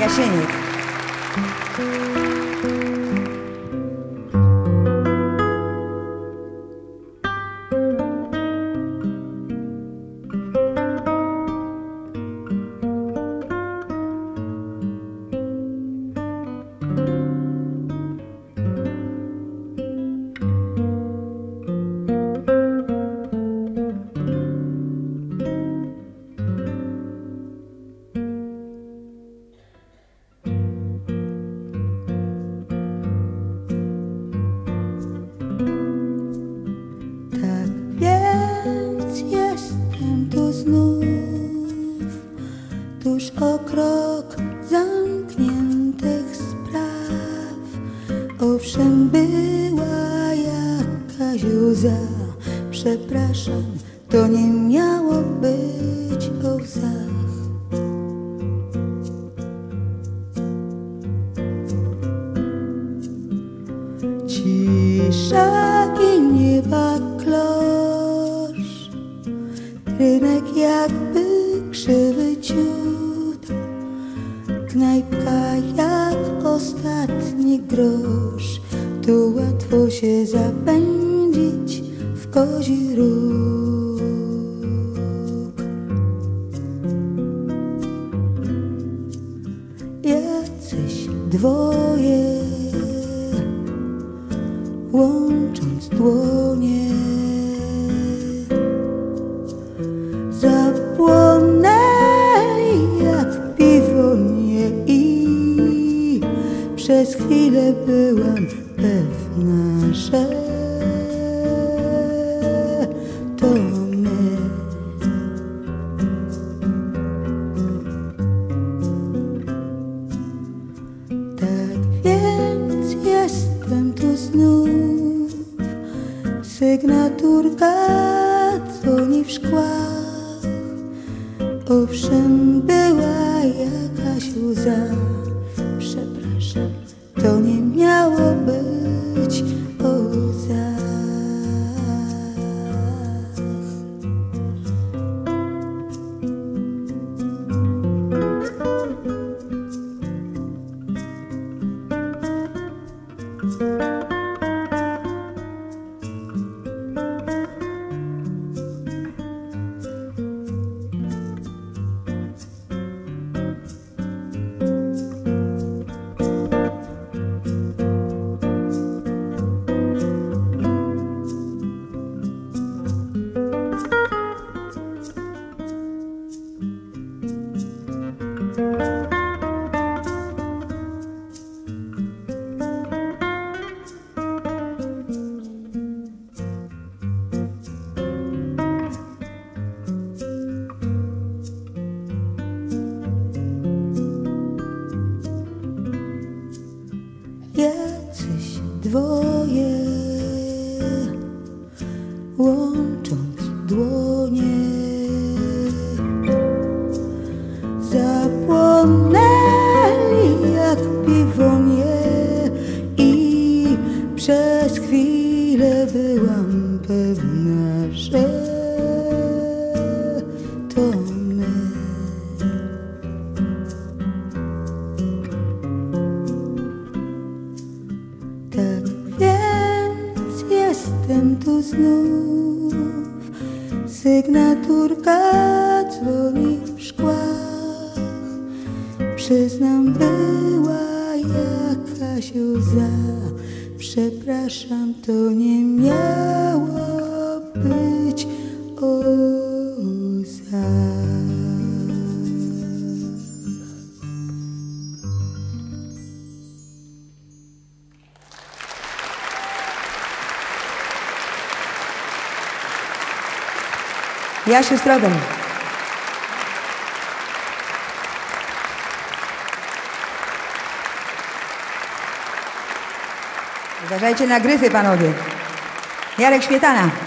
Jasienik. Tuż o krok zamkniętych spraw. Owszem, była jakaś łza. Przepraszam, to nie miało być o łzach. Cisza i nieba klosz. Rynek jakby krzywy ciut. Knajpka jak ostatni grosz. Tu łatwo się zapędzić w kozi róg. Jacyś dwoje, łącząc dłonie, zapłonęli jak piwo. Przez chwilę byłam pewna, że to my. Tak więc jestem tu znów. Sygnaturka dzwoni w szkłach. Owszem, była jakaś łza. Przepraszam, to nie miało być o łzach. Jacyś dwoje, łącząc dłonie, zapłonęli jak piwonie i przez chwilę byłam pewna, że to my. Jestem tu znów, sygnaturka dzwoni w szkłach. Przyznam, była jakaś łza. Przepraszam, to nie miało być o łzach. Jasiu Stroben. Uważajcie na gryfy, panowie. Jarek Śmietana.